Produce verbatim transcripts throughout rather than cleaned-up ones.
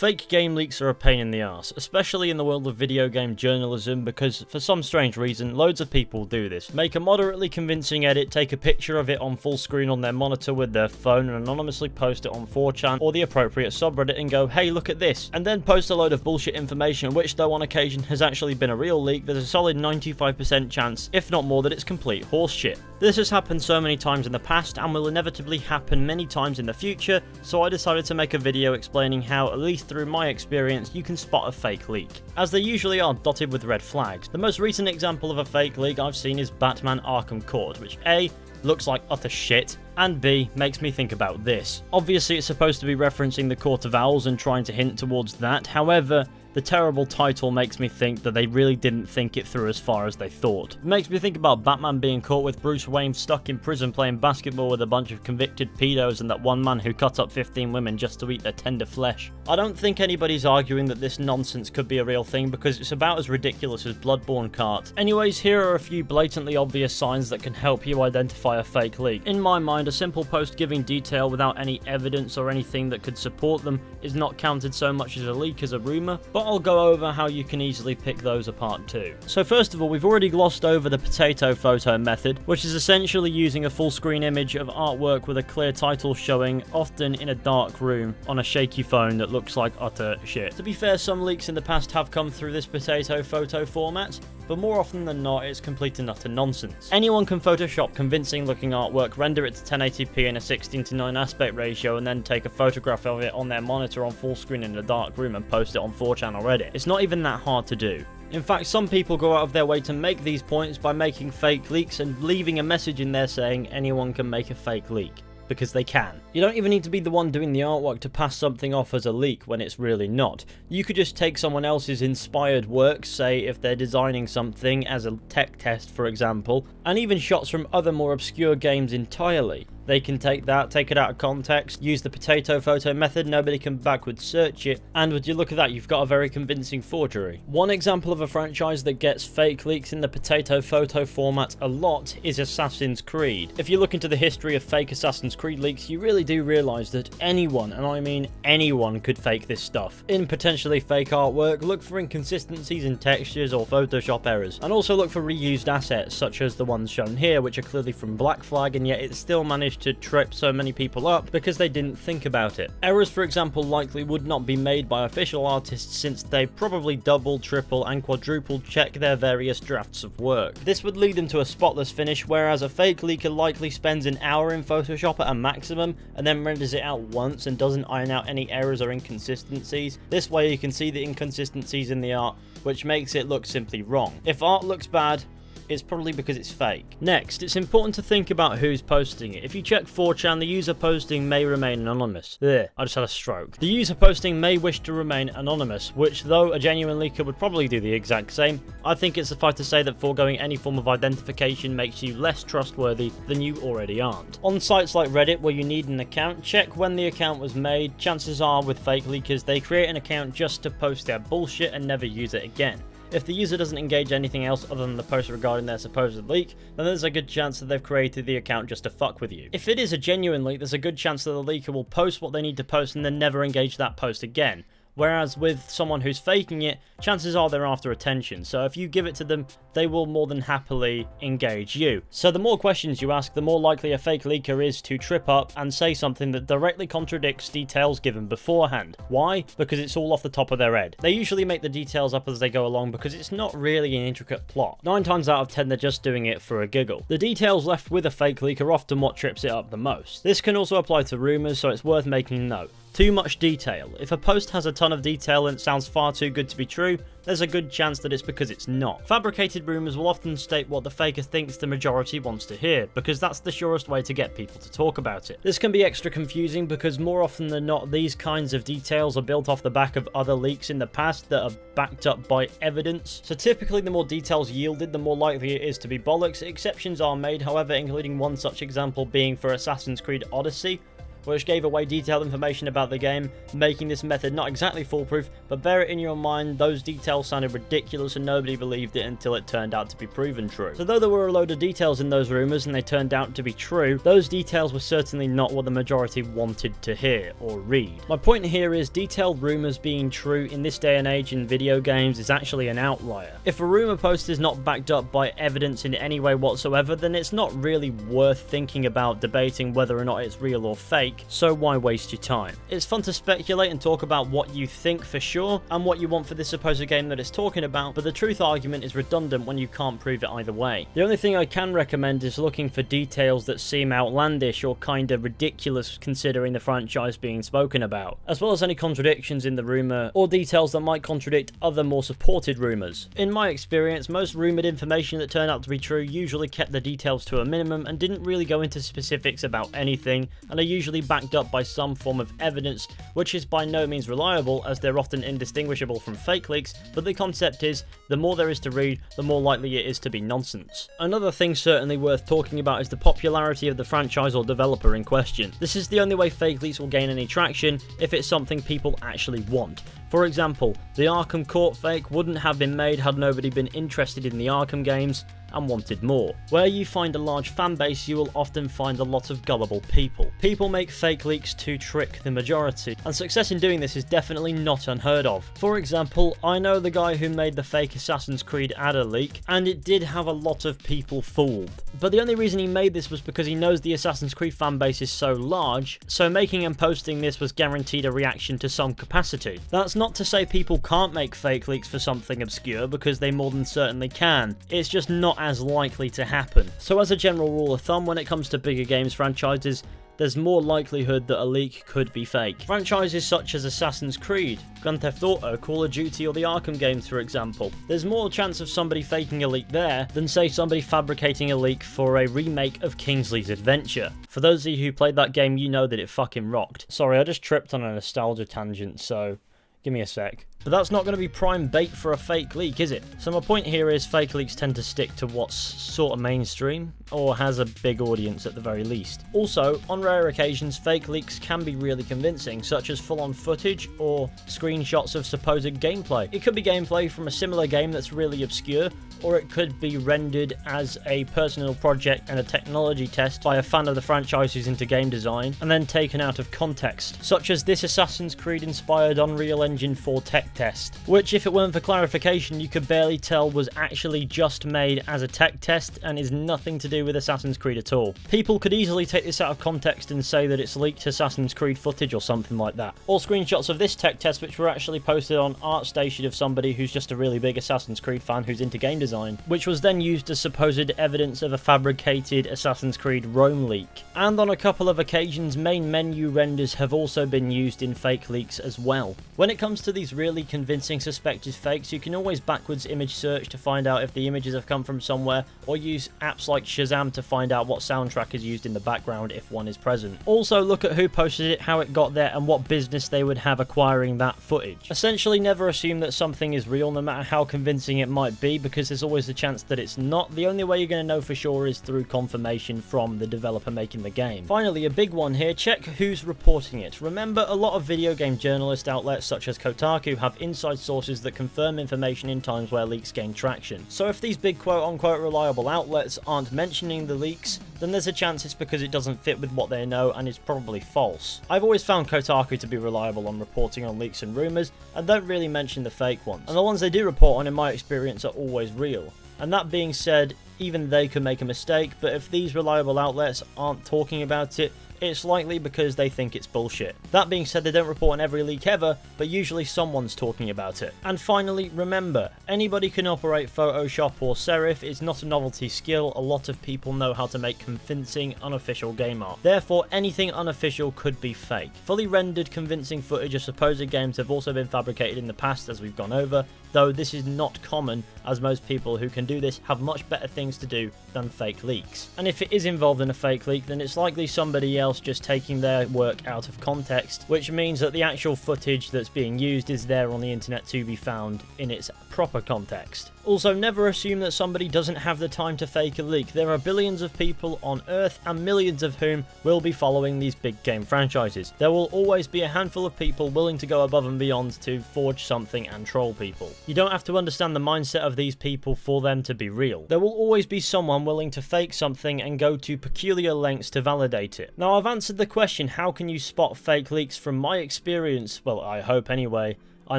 Fake game leaks are a pain in the ass, especially in the world of video game journalism, because for some strange reason loads of people do this. Make a moderately convincing edit, take a picture of it on full screen on their monitor with their phone and anonymously post it on four chan or the appropriate subreddit and go, hey, look at this, and then post a load of bullshit information which, though on occasion has actually been a real leak, there's a solid ninety-five percent chance, if not more, that it's complete horseshit. This has happened so many times in the past and will inevitably happen many times in the future, so I decided to make a video explaining how, at least through my experience, you can spot a fake leak, as they usually are dotted with red flags. The most recent example of a fake leak I've seen is Batman: Arkham Court, which A, looks like utter shit, and B, makes me think about this. Obviously it's supposed to be referencing the Court of Owls and trying to hint towards that, however, the terrible title makes me think that they really didn't think it through as far as they thought. It makes me think about Batman being caught with Bruce Wayne stuck in prison playing basketball with a bunch of convicted pedos and that one man who cut up fifteen women just to eat their tender flesh. I don't think anybody's arguing that this nonsense could be a real thing because it's about as ridiculous as Bloodborne Cart. Anyways, here are a few blatantly obvious signs that can help you identify a fake leak. In my mind, a simple post giving detail without any evidence or anything that could support them is not counted so much as a leak as a rumour, but I'll go over how you can easily pick those apart too. So first of all, we've already glossed over the potato photo method, which is essentially using a full screen image of artwork with a clear title showing, often in a dark room, on a shaky phone that looks like utter shit. To be fair, some leaks in the past have come through this potato photo format, but more often than not, it's complete and utter nonsense. Anyone can Photoshop convincing looking artwork, render it to ten eighty p in a sixteen to nine aspect ratio, and then take a photograph of it on their monitor on full screen in a dark room and post it on four chan or Reddit. It's not even that hard to do. In fact, some people go out of their way to make these points by making fake leaks and leaving a message in there saying anyone can make a fake leak, because they can. You don't even need to be the one doing the artwork to pass something off as a leak when it's really not. You could just take someone else's inspired work, say if they're designing something as a tech test for example, and even shots from other more obscure games entirely. They can take that, take it out of context, use the potato photo method, nobody can backward search it, and would you look at that, you've got a very convincing forgery. One example of a franchise that gets fake leaks in the potato photo format a lot is Assassin's Creed. If you look into the history of fake Assassin's Creed leaks, you really do realise that anyone, and I mean anyone, could fake this stuff. In potentially fake artwork, look for inconsistencies in textures or Photoshop errors, and also look for reused assets such as the ones shown here, which are clearly from Black Flag, and yet it still managed to trip so many people up because they didn't think about it. Errors, for example, likely would not be made by official artists since they probably double, triple and quadruple check their various drafts of work. This would lead them to a spotless finish, whereas a fake leaker likely spends an hour in Photoshop at a maximum and then renders it out once and doesn't iron out any errors or inconsistencies. This way you can see the inconsistencies in the art, which makes it look simply wrong. If art looks bad, it's probably because it's fake. Next, it's important to think about who's posting it. If you check four chan, the user posting may remain anonymous. Ugh, I just had a stroke. The user posting may wish to remain anonymous, which though a genuine leaker would probably do the exact same, I think it's suffice to say that foregoing any form of identification makes you less trustworthy than you already aren't. On sites like Reddit where you need an account, check when the account was made. Chances are with fake leakers, they create an account just to post their bullshit and never use it again. If the user doesn't engage anything else other than the post regarding their supposed leak, then there's a good chance that they've created the account just to fuck with you. If it is a genuine leak, there's a good chance that the leaker will post what they need to post and then never engage that post again. Whereas with someone who's faking it, chances are they're after attention, so if you give it to them, they will more than happily engage you. So the more questions you ask, the more likely a fake leaker is to trip up and say something that directly contradicts details given beforehand. Why? Because it's all off the top of their head. They usually make the details up as they go along because it's not really an intricate plot. Nine times out of ten, they're just doing it for a giggle. The details left with a fake leak are often what trips it up the most. This can also apply to rumours, so it's worth making note. Too much detail. If a post has a ton of detail and it sounds far too good to be true, there's a good chance that it's because it's not. Fabricated rumours will often state what the faker thinks the majority wants to hear, because that's the surest way to get people to talk about it. This can be extra confusing because more often than not, these kinds of details are built off the back of other leaks in the past that are backed up by evidence, so typically the more details yielded, the more likely it is to be bollocks. Exceptions are made, however, including one such example being for Assassin's Creed Odyssey, which gave away detailed information about the game, making this method not exactly foolproof, but bear it in your mind, those details sounded ridiculous and nobody believed it until it turned out to be proven true. So though there were a load of details in those rumours and they turned out to be true, those details were certainly not what the majority wanted to hear or read. My point here is detailed rumours being true in this day and age in video games is actually an outlier. If a rumour post is not backed up by evidence in any way whatsoever, then it's not really worth thinking about debating whether or not it's real or fake, so why waste your time? It's fun to speculate and talk about what you think for sure and what you want for this supposed game that it's talking about, but the truth argument is redundant when you can't prove it either way. The only thing I can recommend is looking for details that seem outlandish or kinda ridiculous considering the franchise being spoken about, as well as any contradictions in the rumour or details that might contradict other more supported rumours. In my experience, most rumoured information that turned out to be true usually kept the details to a minimum and didn't really go into specifics about anything, and are usually backed up by some form of evidence, which is by no means reliable as they're often indistinguishable from fake leaks, but the concept is the more there is to read, the more likely it is to be nonsense. Another thing certainly worth talking about is the popularity of the franchise or developer in question. This is the only way fake leaks will gain any traction, if it's something people actually want. For example, the Arkham Court fake wouldn't have been made had nobody been interested in the Arkham games and wanted more. Where you find a large fanbase, you will often find a lot of gullible people. People make fake leaks to trick the majority, and success in doing this is definitely not unheard of. For example, I know the guy who made the fake Assassin's Creed Ada leak, and it did have a lot of people fooled. But the only reason he made this was because he knows the Assassin's Creed fanbase is so large, so making and posting this was guaranteed a reaction to some capacity. That's not to say people can't make fake leaks for something obscure, because they more than certainly can. It's just not as likely to happen. So as a general rule of thumb, when it comes to bigger games franchises, there's more likelihood that a leak could be fake. Franchises such as Assassin's Creed, Grand Theft Auto, Call of Duty or the Arkham games for example. There's more chance of somebody faking a leak there than say somebody fabricating a leak for a remake of Kingsley's Adventure. For those of you who played that game, you know that it fucking rocked. Sorry, I just tripped on a nostalgia tangent, so give me a sec. But that's not going to be prime bait for a fake leak, is it? So my point here is fake leaks tend to stick to what's sort of mainstream, or has a big audience at the very least. Also, on rare occasions, fake leaks can be really convincing, such as full-on footage or screenshots of supposed gameplay. It could be gameplay from a similar game that's really obscure, or it could be rendered as a personal project and a technology test by a fan of the franchise who's into game design, and then taken out of context, such as this Assassin's Creed-inspired Unreal Engine four tech test, which if it weren't for clarification you could barely tell was actually just made as a tech test and is nothing to do with Assassin's Creed at all. People could easily take this out of context and say that it's leaked Assassin's Creed footage or something like that. Or screenshots of this tech test which were actually posted on ArtStation of somebody who's just a really big Assassin's Creed fan who's into game design, which was then used as supposed evidence of a fabricated Assassin's Creed Rome leak. And on a couple of occasions main menu renders have also been used in fake leaks as well. When it comes to these really convincing suspected fakes, you can always backwards image search to find out if the images have come from somewhere, or use apps like Shazam to find out what soundtrack is used in the background if one is present. Also look at who posted it, how it got there, and what business they would have acquiring that footage. Essentially never assume that something is real no matter how convincing it might be, because there's always the chance that it's not. The only way you're going to know for sure is through confirmation from the developer making the game. Finally, a big one here, check who's reporting it. Remember, a lot of video game journalist outlets such as Kotaku have inside sources that confirm information in times where leaks gain traction. So if these big quote-unquote reliable outlets aren't mentioning the leaks, then there's a chance it's because it doesn't fit with what they know and is probably false. I've always found Kotaku to be reliable on reporting on leaks and rumours, and don't really mention the fake ones. And the ones they do report on, in my experience, are always real. And that being said, even they can make a mistake, but if these reliable outlets aren't talking about it, it's likely because they think it's bullshit. That being said, they don't report on every leak ever, but usually someone's talking about it. And finally, remember, anybody can operate Photoshop or Serif. It's not a novelty skill. A lot of people know how to make convincing, unofficial game art. Therefore, anything unofficial could be fake. Fully rendered, convincing footage of supposed games have also been fabricated in the past, as we've gone over, though this is not common, as most people who can do this have much better things to do than fake leaks. And if it is involved in a fake leak, then it's likely somebody else just taking their work out of context, which means that the actual footage that's being used is there on the internet to be found in its proper context. Also, never assume that somebody doesn't have the time to fake a leak. There are billions of people on Earth and millions of whom will be following these big game franchises. There will always be a handful of people willing to go above and beyond to forge something and troll people. You don't have to understand the mindset of these people for them to be real. There will always be someone willing to fake something and go to peculiar lengths to validate it. Now, I've answered the question, how can you spot fake leaks? From my experience, well, I hope anyway. I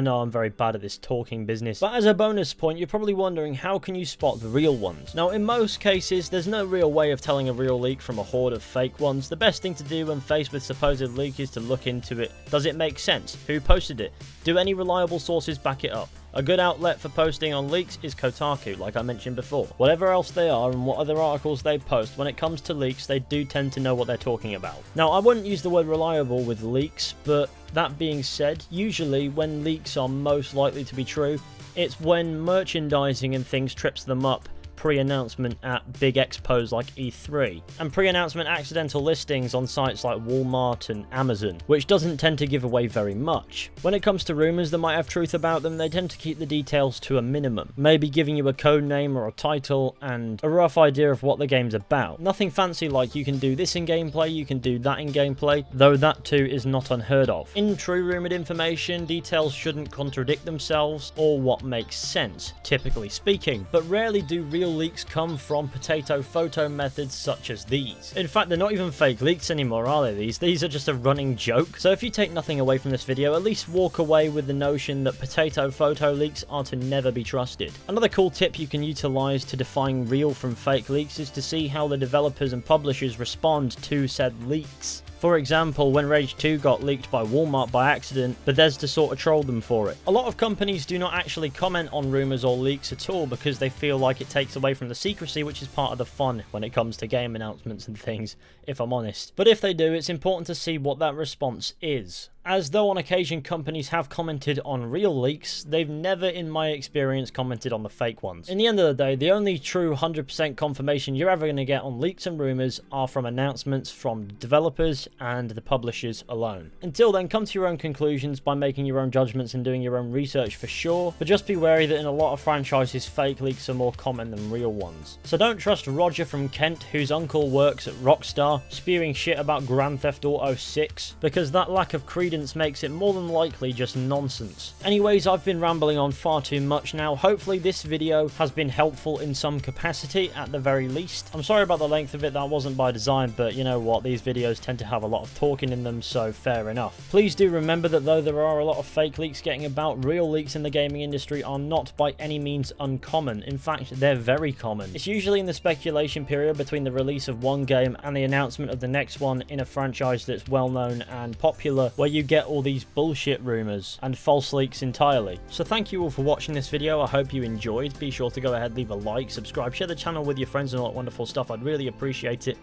know I'm very bad at this talking business, but as a bonus point, you're probably wondering, how can you spot the real ones? Now, in most cases, there's no real way of telling a real leak from a horde of fake ones. The best thing to do when faced with supposed leak is to look into it. Does it make sense? Who posted it? Do any reliable sources back it up? A good outlet for posting on leaks is Kotaku, like I mentioned before. Whatever else they are and what other articles they post, when it comes to leaks, they do tend to know what they're talking about. Now, I wouldn't use the word reliable with leaks, but that being said, usually when leaks are most likely to be true, it's when merchandising and things trips them up pre-announcement at big expos like E three, and pre-announcement accidental listings on sites like Walmart and Amazon, which doesn't tend to give away very much. When it comes to rumours that might have truth about them, they tend to keep the details to a minimum, maybe giving you a code name or a title and a rough idea of what the game's about. Nothing fancy like you can do this in gameplay, you can do that in gameplay, though that too is not unheard of. In true rumoured information, details shouldn't contradict themselves or what makes sense, typically speaking, but rarely do real leaks come from potato photo methods such as these. In fact, they're not even fake leaks anymore, are they? These these are just a running joke. So if you take nothing away from this video, at least walk away with the notion that potato photo leaks are to never be trusted. Another cool tip you can utilize to define real from fake leaks is to see how the developers and publishers respond to said leaks. For example, when Rage two got leaked by Walmart by accident, Bethesda sort of trolled them for it. A lot of companies do not actually comment on rumours or leaks at all because they feel like it takes away from the secrecy, which is part of the fun when it comes to game announcements and things, if I'm honest. But if they do, it's important to see what that response is. As though on occasion companies have commented on real leaks, they've never in my experience commented on the fake ones. In the end of the day, the only true one hundred percent confirmation you're ever going to get on leaks and rumours are from announcements from developers and the publishers alone. Until then, come to your own conclusions by making your own judgments and doing your own research for sure, but just be wary that in a lot of franchises, fake leaks are more common than real ones. So don't trust Roger from Kent, whose uncle works at Rockstar, spewing shit about Grand Theft Auto six, because that lack of credence makes it more than likely just nonsense. Anyways, I've been rambling on far too much now. Hopefully this video has been helpful in some capacity at the very least. I'm sorry about the length of it, that wasn't by design, but you know what, these videos tend to have a lot of talking in them, so fair enough. Please do remember that though there are a lot of fake leaks getting about, real leaks in the gaming industry are not by any means uncommon. In fact, they're very common. It's usually in the speculation period between the release of one game and the announcement of the next one in a franchise that's well known and popular, where you get all these bullshit rumors and false leaks entirely. So thank you all for watching this video. I hope you enjoyed. Be sure to go ahead, leave a like, subscribe, share the channel with your friends and all that wonderful stuff. I'd really appreciate it.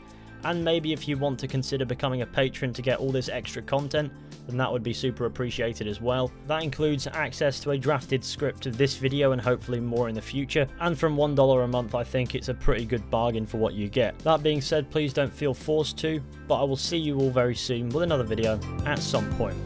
And maybe if you want to consider becoming a patron to get all this extra content, then that would be super appreciated as well. That includes access to a drafted script of this video and hopefully more in the future, and from one dollar a month I think it's a pretty good bargain for what you get. That being said, please don't feel forced to, but I will see you all very soon with another video at some point.